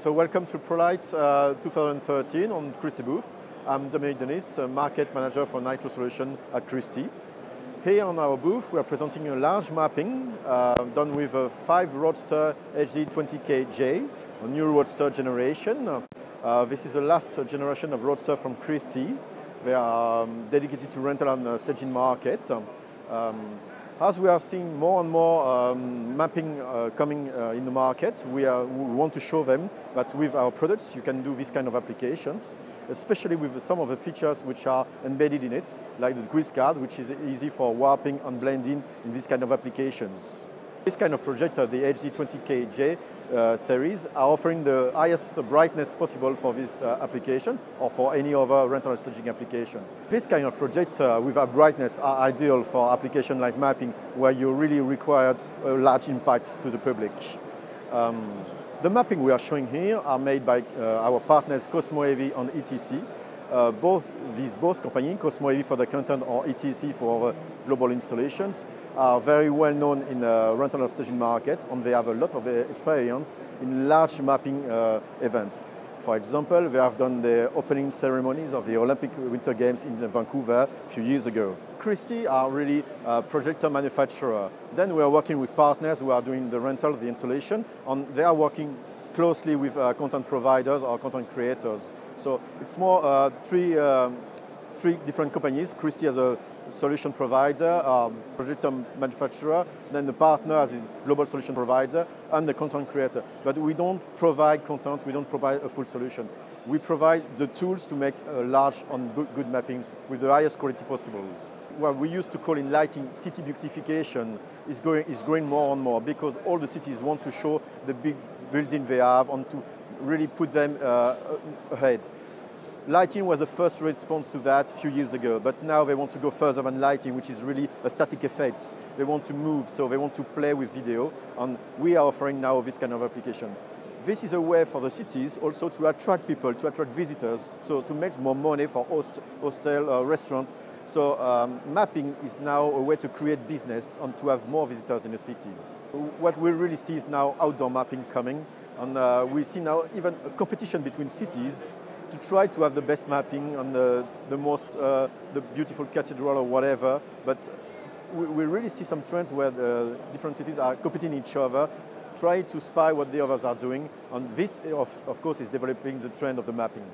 So welcome to Prolight 2013 on Christie booth. I'm Dominique Denis, Market Manager for Nitro Solutions at Christie. Here on our booth, we are presenting a large mapping done with a 5 Roadster HD20KJ, a new Roadster generation. This is the last generation of Roadster from Christie. They are dedicated to rental and staging market. As we are seeing more and more mapping coming in the market, we want to show them that with our products you can do this kind of applications, especially with some of the features which are embedded in it, like the quiz card, which is easy for warping and blending in this kind of applications. This kind of projector, the HD20KJ series, are offering the highest brightness possible for these applications or for any other rental and staging applications. This kind of projector with a brightness are ideal for applications like mapping, where you really require a large impact to the public. The mapping we are showing here are made by our partners Cosmo Heavy and ETC. Both companies, Cosmo Heavy for the content or ETC for global installations, are very well known in the rental and staging market, and they have a lot of experience in large mapping events. For example, they have done the opening ceremonies of the Olympic Winter Games in Vancouver a few years ago. Christie are really a projector manufacturer. Then we are working with partners who are doing the rental, the installation, and they are working closely with content providers or content creators. So it's more three different companies. Christie as a solution provider, projector manufacturer, then the partner as a global solution provider, and the content creator. But we don't provide content, we don't provide a full solution. We provide the tools to make large and good mappings with the highest quality possible. What we used to call in lighting city beautification is growing more and more, because all the cities want to show the big building they have and to really put them ahead. Lighting was the first response to that a few years ago, but now they want to go further than lighting, which is really a static effects. They want to move, so they want to play with video, and we are offering now this kind of application. This is a way for the cities also to attract people, to attract visitors, so to make more money for hostel, restaurants. So mapping is now a way to create business and to have more visitors in the city. What we really see is now outdoor mapping coming, and we see now even a competition between cities to try to have the best mapping on the beautiful cathedral or whatever. But we really see some trends where the different cities are competing each other, try to spy what the others are doing, and this, of course, is developing the trend of the mapping.